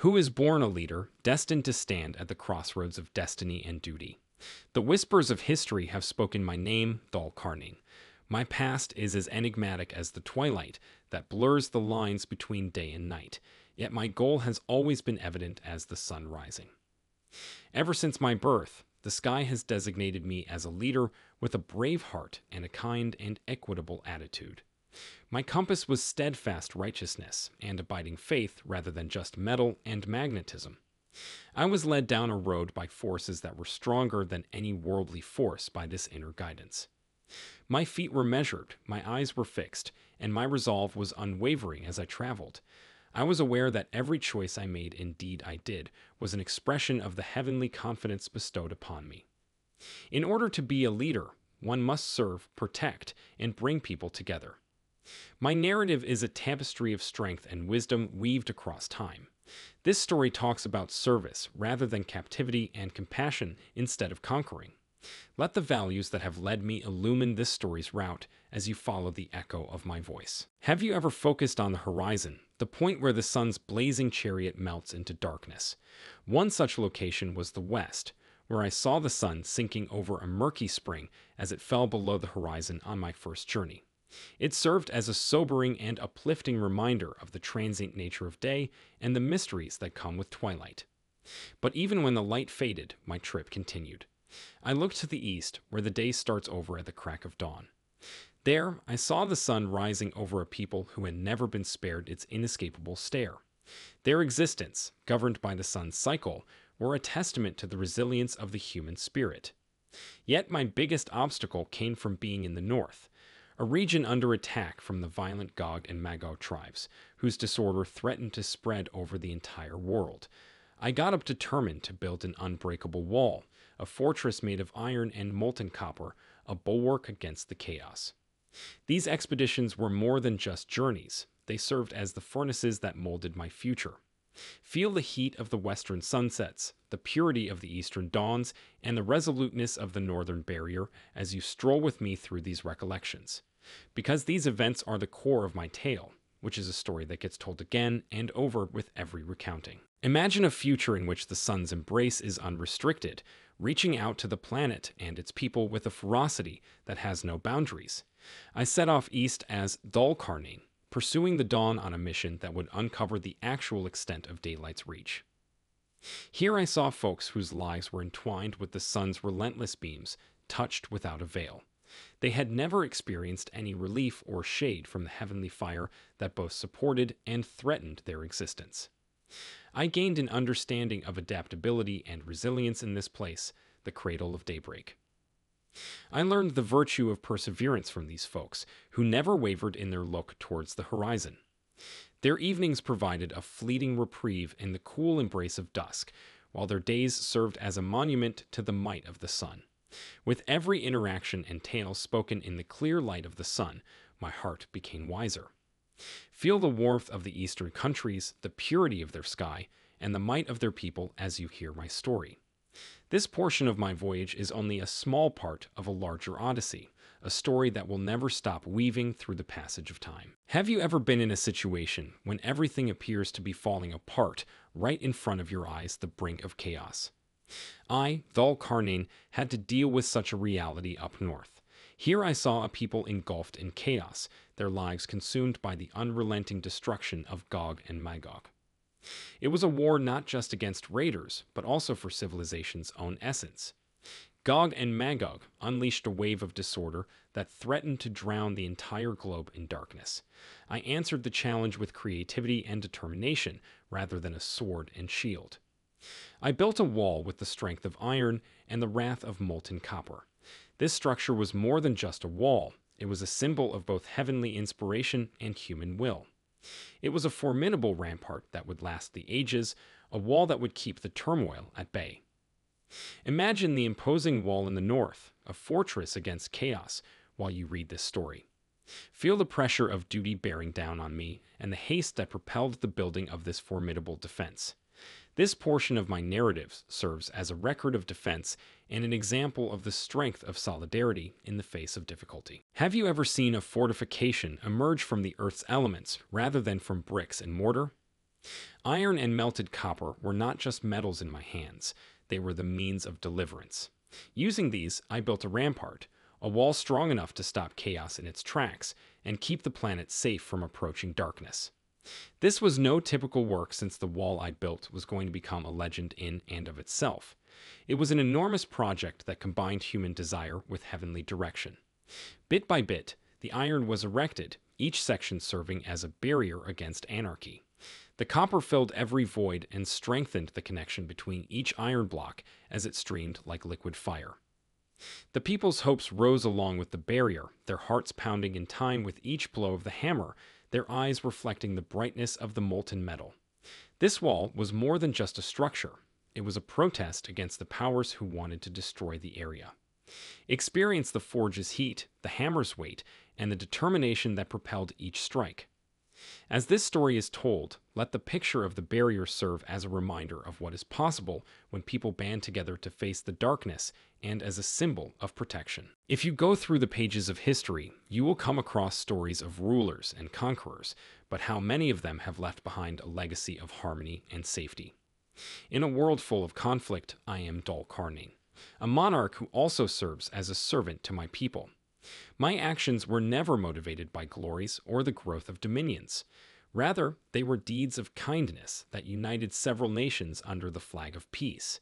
who is born a leader, destined to stand at the crossroads of destiny and duty. The whispers of history have spoken my name, Dhul-Qarnayn. My past is as enigmatic as the twilight that blurs the lines between day and night, yet my goal has always been evident as the sun rising. Ever since my birth, the sky has designated me as a leader with a brave heart and a kind and equitable attitude. My compass was steadfast righteousness and abiding faith rather than just metal and magnetism. I was led down a road by forces that were stronger than any worldly force by this inner guidance. My feet were measured, my eyes were fixed, and my resolve was unwavering as I traveled. I was aware that every choice I made, indeed I did, was an expression of the heavenly confidence bestowed upon me. In order to be a leader, one must serve, protect, and bring people together. My narrative is a tapestry of strength and wisdom weaved across time. This story talks about service rather than captivity and compassion instead of conquering. Let the values that have led me illumine this story's route as you follow the echo of my voice. Have you ever focused on the horizon, the point where the sun's blazing chariot melts into darkness? One such location was the west, where I saw the sun sinking over a murky spring as it fell below the horizon on my first journey. It served as a sobering and uplifting reminder of the transient nature of day and the mysteries that come with twilight. But even when the light faded, my trip continued. I looked to the east, where the day starts over at the crack of dawn. There, I saw the sun rising over a people who had never been spared its inescapable stare. Their existence, governed by the sun's cycle, were a testament to the resilience of the human spirit. Yet my biggest obstacle came from being in the north, a region under attack from the violent Gog and Magog tribes, whose disorder threatened to spread over the entire world. I got up determined to build an unbreakable wall, a fortress made of iron and molten copper, a bulwark against the chaos. These expeditions were more than just journeys. They served as the furnaces that molded my future. Feel the heat of the western sunsets, the purity of the eastern dawns, and the resoluteness of the northern barrier as you stroll with me through these recollections. Because these events are the core of my tale, which is a story that gets told again and over with every recounting. Imagine a future in which the sun's embrace is unrestricted, reaching out to the planet and its people with a ferocity that has no boundaries. I set off east as Dhul-Qarnayn, pursuing the dawn on a mission that would uncover the actual extent of daylight's reach. Here I saw folks whose lives were entwined with the sun's relentless beams, touched without a veil. They had never experienced any relief or shade from the heavenly fire that both supported and threatened their existence. I gained an understanding of adaptability and resilience in this place, the cradle of daybreak. I learned the virtue of perseverance from these folks, who never wavered in their look towards the horizon. Their evenings provided a fleeting reprieve in the cool embrace of dusk, while their days served as a monument to the might of the sun. With every interaction and tale spoken in the clear light of the sun, my heart became wiser. Feel the warmth of the eastern countries, the purity of their sky, and the might of their people as you hear my story. This portion of my voyage is only a small part of a larger odyssey, a story that will never stop weaving through the passage of time. Have you ever been in a situation when everything appears to be falling apart right in front of your eyes, the brink of chaos? I, Dhul-Qarnayn, had to deal with such a reality up north. Here I saw a people engulfed in chaos, their lives consumed by the unrelenting destruction of Gog and Magog. It was a war not just against raiders, but also for civilization's own essence. Gog and Magog unleashed a wave of disorder that threatened to drown the entire globe in darkness. I answered the challenge with creativity and determination, rather than a sword and shield. I built a wall with the strength of iron and the wrath of molten copper. This structure was more than just a wall. It was a symbol of both heavenly inspiration and human will. It was a formidable rampart that would last the ages, a wall that would keep the turmoil at bay. Imagine the imposing wall in the north, a fortress against chaos, while you read this story. Feel the pressure of duty bearing down on me and the haste that propelled the building of this formidable defense. This portion of my narrative serves as a record of defense and an example of the strength of solidarity in the face of difficulty. Have you ever seen a fortification emerge from the earth's elements rather than from bricks and mortar? Iron and melted copper were not just metals in my hands, they were the means of deliverance. Using these, I built a rampart, a wall strong enough to stop chaos in its tracks and keep the planet safe from approaching darkness. This was no typical work, since the wall I built was going to become a legend in and of itself. It was an enormous project that combined human desire with heavenly direction. Bit by bit, the iron was erected, each section serving as a barrier against anarchy. The copper filled every void and strengthened the connection between each iron block as it streamed like liquid fire. The people's hopes rose along with the barrier, their hearts pounding in time with each blow of the hammer, their eyes reflecting the brightness of the molten metal. This wall was more than just a structure. It was a protest against the powers who wanted to destroy the area. Experience the forge's heat, the hammer's weight, and the determination that propelled each strike. As this story is told, let the picture of the barrier serve as a reminder of what is possible when people band together to face the darkness, and as a symbol of protection. If you go through the pages of history, you will come across stories of rulers and conquerors, but how many of them have left behind a legacy of harmony and safety? In a world full of conflict, I am Dhul-Qarnayn, a monarch who also serves as a servant to my people. My actions were never motivated by glories or the growth of dominions. Rather, they were deeds of kindness that united several nations under the flag of peace.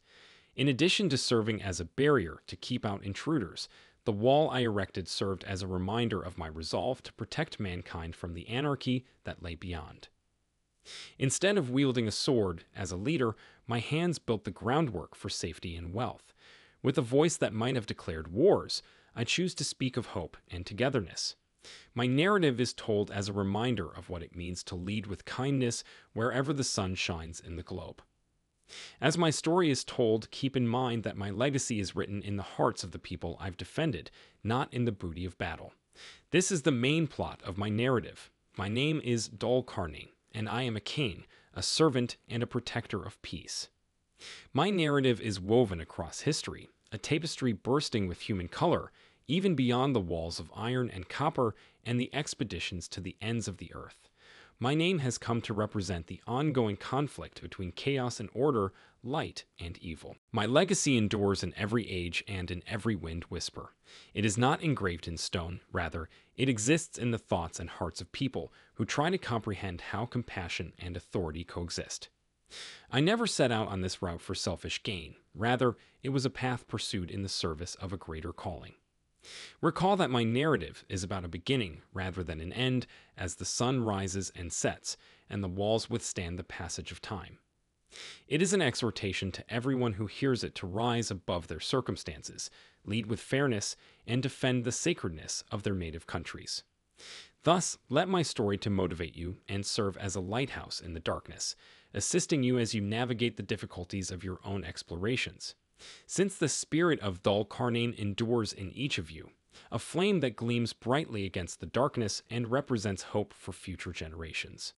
In addition to serving as a barrier to keep out intruders, the wall I erected served as a reminder of my resolve to protect mankind from the anarchy that lay beyond. Instead of wielding a sword as a leader, my hands built the groundwork for safety and wealth. With a voice that might have declared wars, I choose to speak of hope and togetherness. My narrative is told as a reminder of what it means to lead with kindness wherever the sun shines in the globe. As my story is told, keep in mind that my legacy is written in the hearts of the people I've defended, not in the booty of battle. This is the main plot of my narrative. My name is Dhul-Qarnayn, and I am a king, a servant, and a protector of peace. My narrative is woven across history, a tapestry bursting with human color, even beyond the walls of iron and copper and the expeditions to the ends of the earth. My name has come to represent the ongoing conflict between chaos and order, light and evil. My legacy endures in every age and in every wind whisper. It is not engraved in stone, rather, it exists in the thoughts and hearts of people who try to comprehend how compassion and authority coexist. I never set out on this route for selfish gain, rather, it was a path pursued in the service of a greater calling. Recall that my narrative is about a beginning rather than an end, as the sun rises and sets, and the walls withstand the passage of time. It is an exhortation to everyone who hears it to rise above their circumstances, lead with fairness, and defend the sacredness of their native countries. Thus, let my story to motivate you and serve as a lighthouse in the darkness, assisting you as you navigate the difficulties of your own explorations. Since the spirit of Dhul-Qarnayn endures in each of you, a flame that gleams brightly against the darkness and represents hope for future generations.